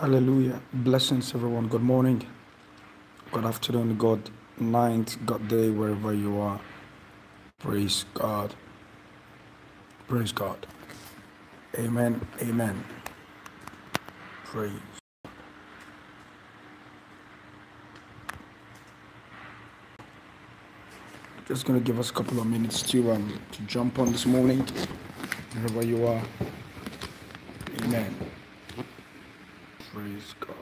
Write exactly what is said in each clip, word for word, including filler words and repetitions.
Hallelujah. Blessings, everyone. Good morning, good afternoon, good night, good day, wherever you are. Praise God. Praise God. Amen. Amen. Praise. Just going to give us a couple of minutes to, um, to jump on this morning, wherever you are. Amen. Praise God.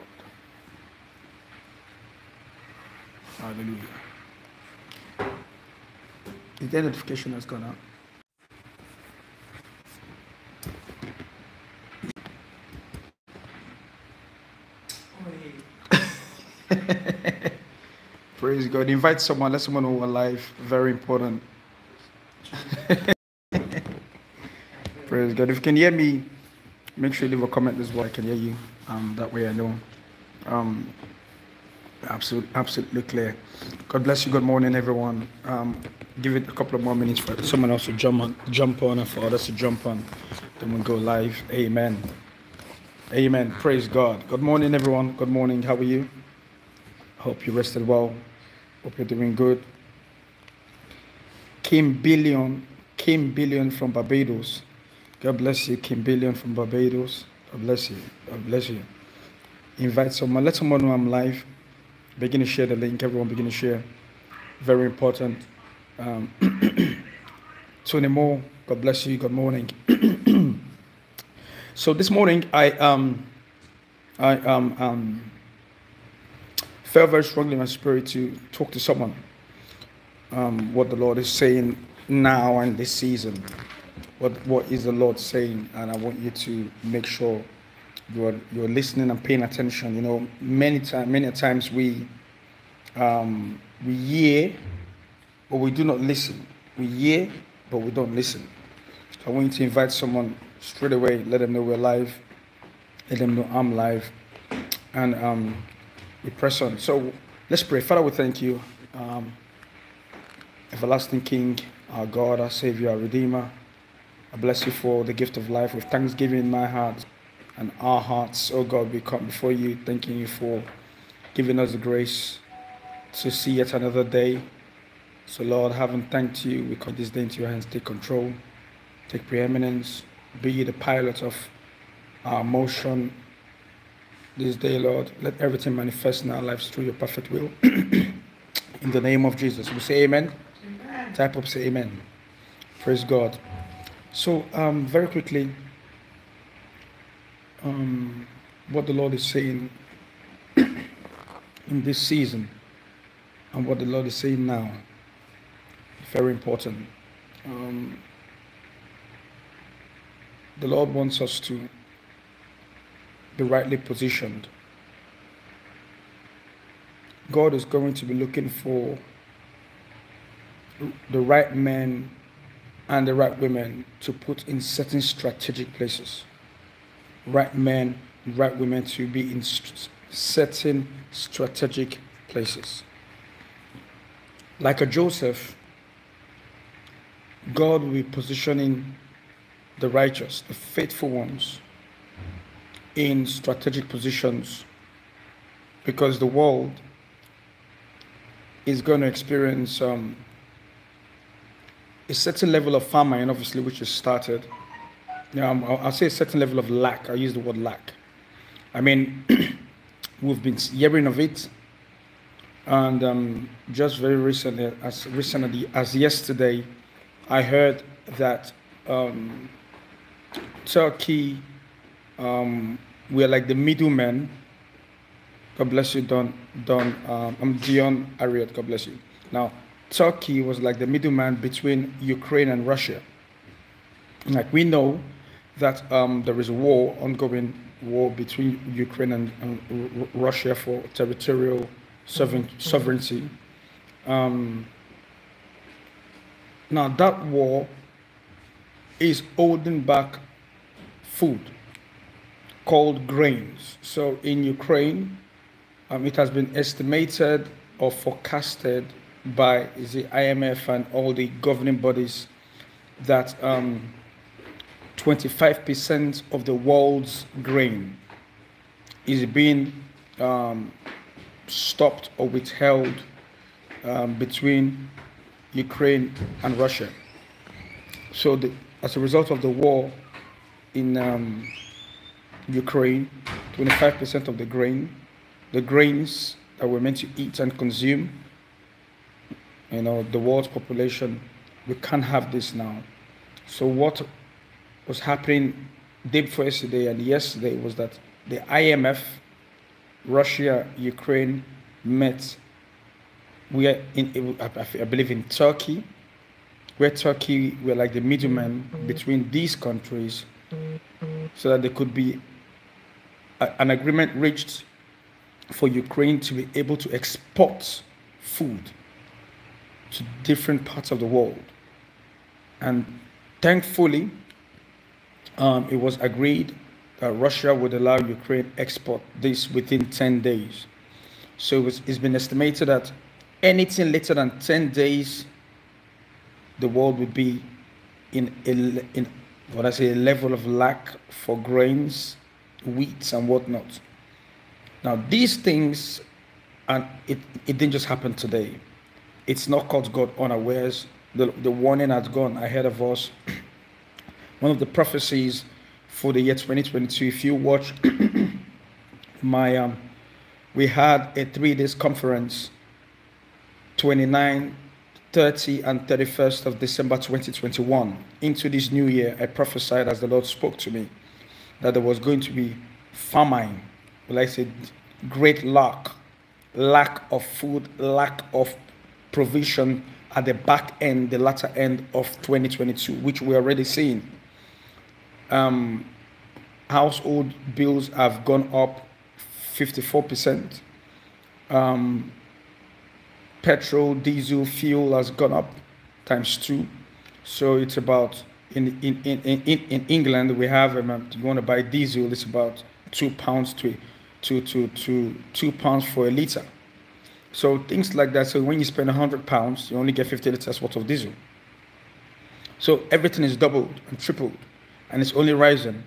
Hallelujah. Is the notification has gone out? Praise God. Invite someone. Let someone who are alive. Very important. Praise God. If you can hear me, make sure you leave a comment. This is why I can hear you. Um, that way I know. Um, absolutely, absolutely clear. God bless you. Good morning, everyone. Um, give it a couple of more minutes for someone else to jump on, jump on, and for others to jump on. Then we'll go live. Amen. Amen. Praise God. Good morning, everyone. Good morning. How are you? Hope you rested well. Hope you're doing good. Kim Billion, Kim Billion from Barbados. God bless you, Kim Billion from Barbados. God bless you. God bless you. Invite someone. Let someone know I'm live. Begin to share the link. Everyone begin to share. Very important. Um, Tony Moore, God bless you. Good morning. So this morning, I um, I um, um, felt very strongly in my spirit to talk to someone. Um, what the Lord is saying now and this season. What what is the Lord saying? And I want you to make sure you're you're listening and paying attention. You know, many time many times we um, we hear, but we do not listen. We hear, but we don't listen. So I want you to invite someone straight away. Let them know we're live. Let them know I'm live, and um, we press on. So let's pray. Father, we thank you, um, everlasting King, our God, our Savior, our Redeemer. I bless you for the gift of life with thanksgiving in my heart and our hearts. Oh God, we come before you, thanking you for giving us the grace to see yet another day. So Lord, having thanked you, we commit this day into your hands. Take control, take preeminence, be the pilot of our motion this day, Lord. Let everything manifest in our lives through your perfect will. In the name of Jesus, we say amen. Amen. Type up, say amen. Praise God. So, um, very quickly, um, what the Lord is saying in this season and what the Lord is saying now, very important. Um, the Lord wants us to be rightly positioned. God is going to be looking for the right men and the right women to put in certain strategic places. Right men, right women to be in st- certain strategic places. Like a Joseph, God will be positioning the righteous, the faithful ones, in strategic positions, because the world is going to experience um, a certain level of famine, obviously, which has started. Now, I'll say a certain level of lack. I use the word lack. I mean, we've been hearing of it, and um, just very recently, as recently as yesterday, I heard that um, Turkey, um, we're like the middlemen. God bless you, Don. Don. Um, I'm Dion Ariot. God bless you. Now, Turkey was like the middleman between Ukraine and Russia. Like we know that um, there is a war, ongoing war between Ukraine and, and Russia for territorial sovereign, sovereignty. Um, now that war is holding back food called grains. So in Ukraine, um, it has been estimated or forecasted by the I M F and all the governing bodies that um, twenty-five percent of the world's grain is being um, stopped or withheld um, between Ukraine and Russia. So the, as a result of the war in um, Ukraine, twenty-five percent of the grain, the grains that we're meant to eat and consume, you know, the world's population, we can't have this now. So what was happening day before yesterday and yesterday was that the I M F, Russia, Ukraine met. We are in, I believe, in Turkey, where Turkey were like the middleman between these countries, so that there could be a, an agreement reached for Ukraine to be able to export food to different parts of the world. And thankfully, um, it was agreed that Russia would allow Ukraine export this within ten days. So it was, it's been estimated that anything later than ten days, the world would be in a, in what I say a level of lack for grains, wheats and whatnot. Now these things, and it, it didn't just happen today. It's not caught God unawares. The, the warning had gone ahead of us. One of the prophecies for the year twenty twenty-two, if you watch my, um, we had a three days conference, twenty-ninth, thirtieth and thirty-first of December twenty twenty-one. Into this new year, I prophesied as the Lord spoke to me that there was going to be famine, well, I said great lack, lack of food, lack of provision at the back end, the latter end of twenty twenty-two, which we're already seeing. Um, household bills have gone up fifty-four percent. Um, petrol, diesel, fuel has gone up times two. So it's about, in in in in, in England, we have, um, you want to buy diesel, it's about two pounds to to to to two pounds for a liter. So things like that. So when you spend one hundred pounds, you only get fifty liters worth of diesel. So everything is doubled and tripled, and it's only rising.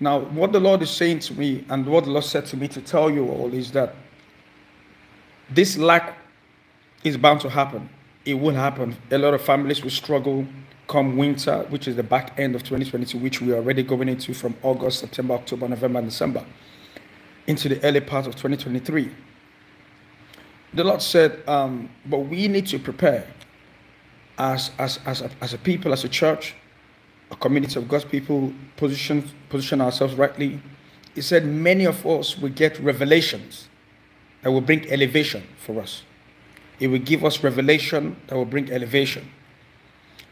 Now, what the Lord is saying to me, and what the Lord said to me to tell you all, is that this lack is bound to happen. It will happen. A lot of families will struggle come winter, which is the back end of twenty twenty-two, which we are already going into from August, September, October, November, and December, into the early part of twenty twenty-three. The Lord said, um, but we need to prepare as, as, as, a, as a people, as a church, a community of God's people, position, position ourselves rightly. He said, many of us will get revelations that will bring elevation for us. It will give us revelation that will bring elevation.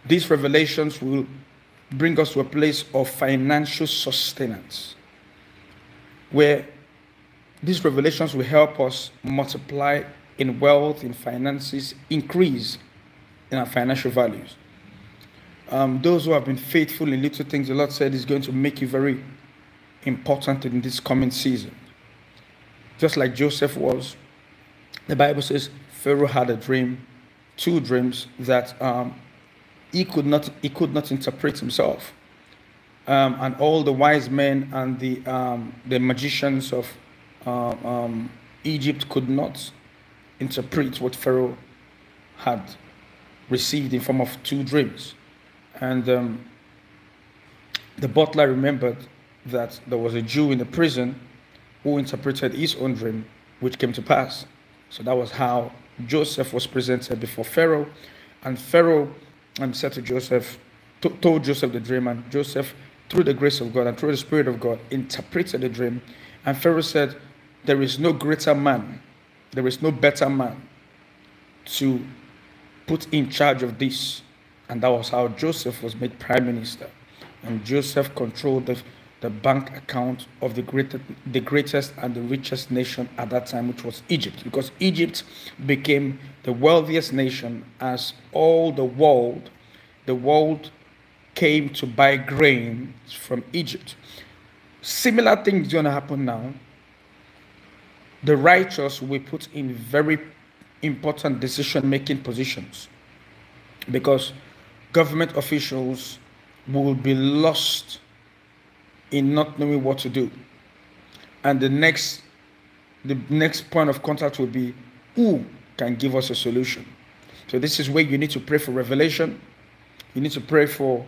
These revelations will bring us to a place of financial sustenance, where these revelations will help us multiply in wealth, in finances, increase in our financial values. Um, those who have been faithful in little things, the Lord said, is going to make you very important in this coming season. Just like Joseph was, the Bible says Pharaoh had a dream, two dreams that um, he could not he could not interpret himself, um, and all the wise men and the um, the magicians of uh, um, Egypt could not interpret what Pharaoh had received in form of two dreams. And um, the butler remembered that there was a Jew in the prison who interpreted his own dream, which came to pass. So that was how Joseph was presented before Pharaoh. And Pharaoh um, said to Joseph, told Joseph the dream, and Joseph, through the grace of God and through the Spirit of God, interpreted the dream. And Pharaoh said, there is no greater man, there is no better man to put in charge of this. And that was how Joseph was made prime minister. And Joseph controlled the, the bank account of the, greater, the greatest and the richest nation at that time, which was Egypt. Because Egypt became the wealthiest nation as all the world, the world came to buy grain from Egypt. Similar things going to happen now. The righteous will put in very important decision-making positions, because government officials will be lost in not knowing what to do. and the next the next point of contact will be who can give us a solution. So this is where you need to pray for revelation. You need to pray for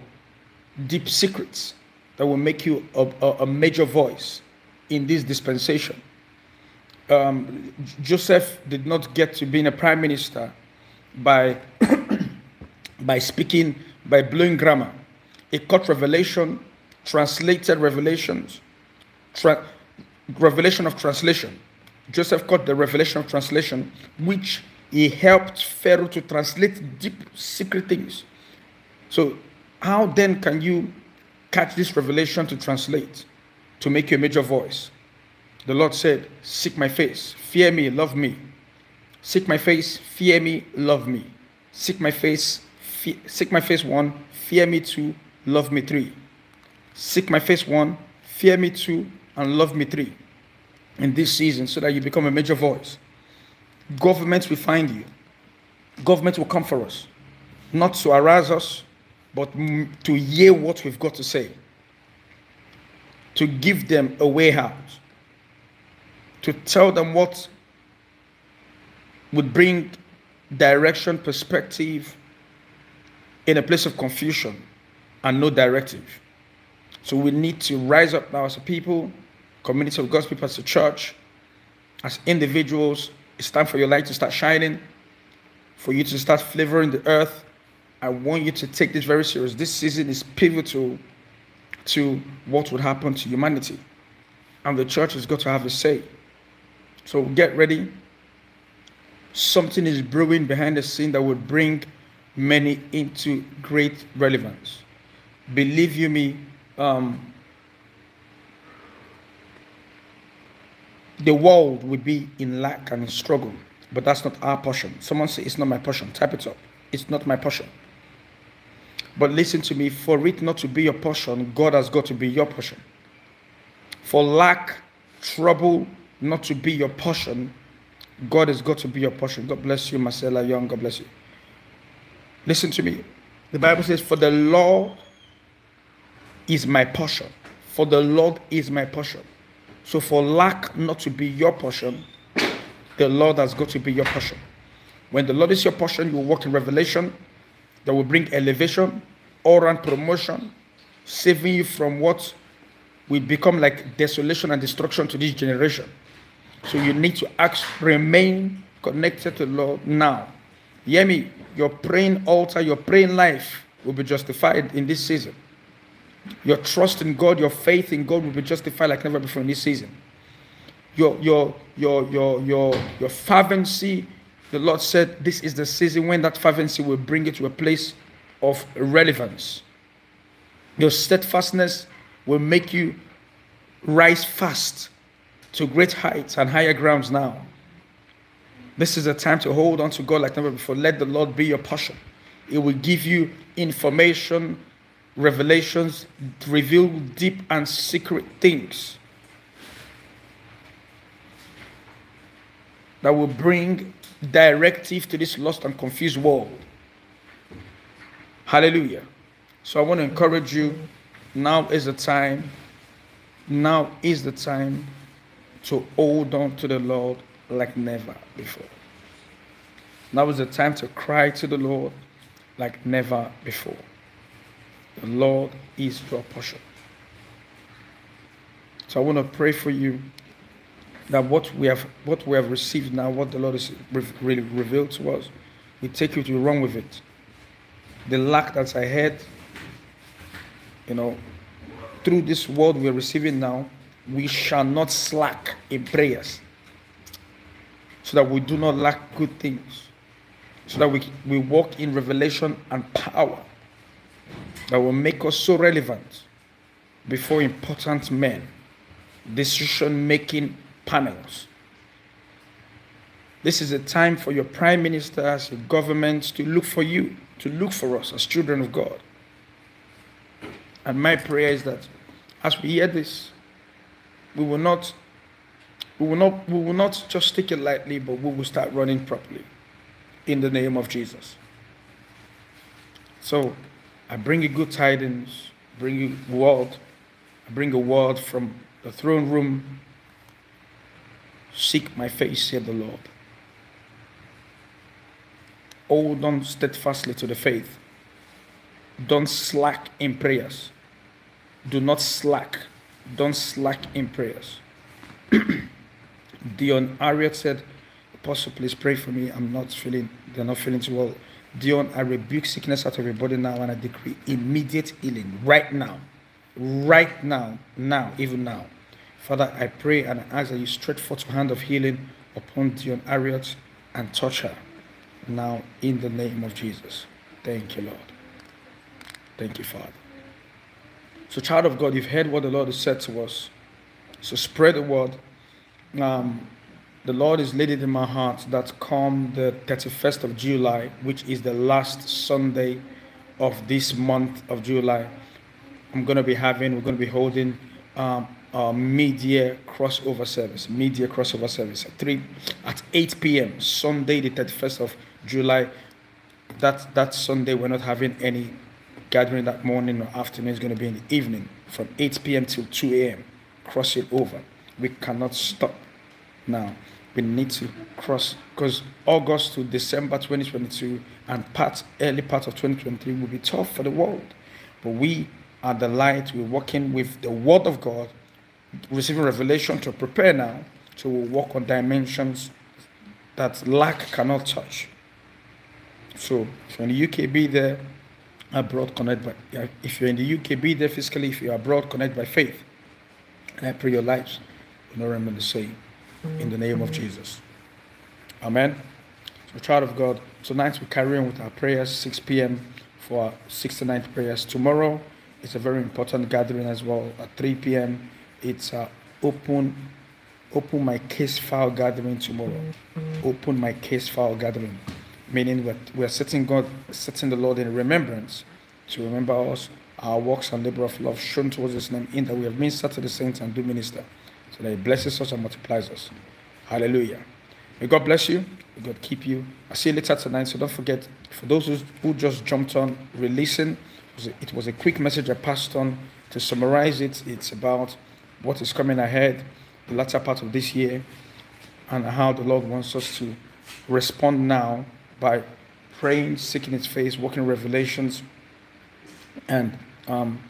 deep secrets that will make you a, a, a major voice in this dispensation. Um, Joseph did not get to being a prime minister by by speaking, by blowing grammar. He caught revelation, translated revelations, tra revelation of translation. Joseph caught the revelation of translation, which he helped Pharaoh to translate deep secret things. So how then can you catch this revelation to translate, to make you a major voice? The Lord said, seek my face, fear me, love me. Seek my face, fear me, love me. Seek my face, fe seek my face one, fear me two, love me three. Seek my face one, fear me two, and love me three. In this season, so that you become a major voice. Governments will find you. Governments will come for us. Not to harass us, but to hear what we've got to say. To give them a way out. To tell them what would bring direction, perspective in a place of confusion and no directive. So we need to rise up now as a people, community of God's people, as a church, as individuals. It's time for your light to start shining, for you to start flavoring the earth. I want you to take this very serious. This season is pivotal to what would happen to humanity. And the church has got to have a say. So get ready. Something is brewing behind the scene that will bring many into great relevance. Believe you me, um, the world will be in lack and in struggle, but that's not our portion. Someone say, it's not my portion. Type it up. It's not my portion. But listen to me, for it not to be your portion, God has got to be your portion. For lack, trouble, not to be your portion, God has got to be your portion. God bless you, Marcella Young. God bless you. Listen to me. The Bible says, for the Lord is my portion. For the Lord is my portion. So for lack not to be your portion, the Lord has got to be your portion. When the Lord is your portion, you will walk in revelation that will bring elevation, all-round promotion, saving you from what will become like desolation and destruction to this generation. So you need to ask, remain connected to the Lord now. Hear me, your praying altar, your praying life will be justified in this season. Your trust in God, your faith in God will be justified like never before in this season. Your, your, your, your, your, your fervency, the Lord said, this is the season when that fervency will bring you to a place of relevance. Your steadfastness will make you rise fast to great heights and higher grounds now. This is a time to hold on to God like never before. Let the Lord be your portion. It will give you information, revelations, reveal deep and secret things that will bring directive to this lost and confused world. Hallelujah. So I want to encourage you, now is the time, now is the time to hold on to the Lord like never before. Now is the time to cry to the Lord like never before. The Lord is your portion. So I want to pray for you that what we have, what we have received now, what the Lord has really revealed to us, we take you to run with it. The lack that's ahead, you know, through this word we're receiving now, we shall not slack in prayers, so that we do not lack good things, so that we, we walk in revelation and power that will make us so relevant before important men, decision-making panels. This is a time for your prime ministers, your governments to look for you, to look for us as children of God. And my prayer is that as we hear this, we will not, we will not, we will not just take it lightly, but we will start running properly in the name of Jesus. So I bring you good tidings, bring you word, I bring a word from the throne room Seek my face, said the Lord. Hold on steadfastly to the faith. Don't slack in prayers. Do not slack. Don't slack in prayers. Dion Ariot said, Apostle, please pray for me. I'm not feeling, they're not feeling too well. Dion, I rebuke sickness out of your body now, and I decree immediate healing right now. Right now, now, even now. Father, I pray and I ask that you stretch forth your hand of healing upon Dion Ariot and touch her now in the name of Jesus. Thank you, Lord. Thank you, Father. So, child of God, you've heard what the Lord has said to us. So spread the word. Um, the Lord is laid it in my heart that come the thirty-first of July, which is the last Sunday of this month of July, I'm going to be having, we're going to be holding um, a mid-year crossover service, mid-year crossover service at, three, at eight p m Sunday, the thirty-first of July. That, that Sunday, we're not having any gathering that morning or afternoon. Is going to be in the evening from eight p m till two a m Cross it over. We cannot stop now. We need to cross, because August to December twenty twenty-two and part early part of twenty twenty-three will be tough for the world. But we are the light. We're working with the word of God, receiving revelation to prepare now to walk on dimensions that lack cannot touch. So if you're in the U K, be there. Abroad, connect by, if you're in the U K, be there physically. If you're abroad, connect by faith. And I pray your lives will not remain the same in the name of Jesus. Amen. So, child of God, tonight we carry on with our prayers, six p m for our sixty-ninth prayers. Tomorrow is a very important gathering as well at three p m It's a open, open my case file gathering tomorrow. Open my case file gathering. Meaning that we are setting God, setting the Lord in remembrance to remember us, our works and labor of love shown towards His name, in that we have ministered to the saints and do minister, so that He blesses us and multiplies us. Hallelujah. May God bless you. May God keep you. I see you later tonight, so don't forget. For those who, who just jumped on, releasing, it was, a, it was a quick message I passed on. To summarize it, it's about what is coming ahead, the latter part of this year, and how the Lord wants us to respond now, by praying, seeking His face, walking revelations, and um,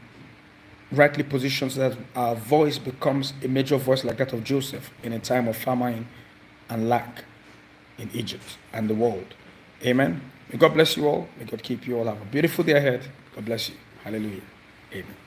rightly positioned so that our voice becomes a major voice like that of Joseph in a time of famine and lack in Egypt and the world. Amen. May God bless you all. May God keep you all. Have a beautiful day ahead. God bless you. Hallelujah. Amen.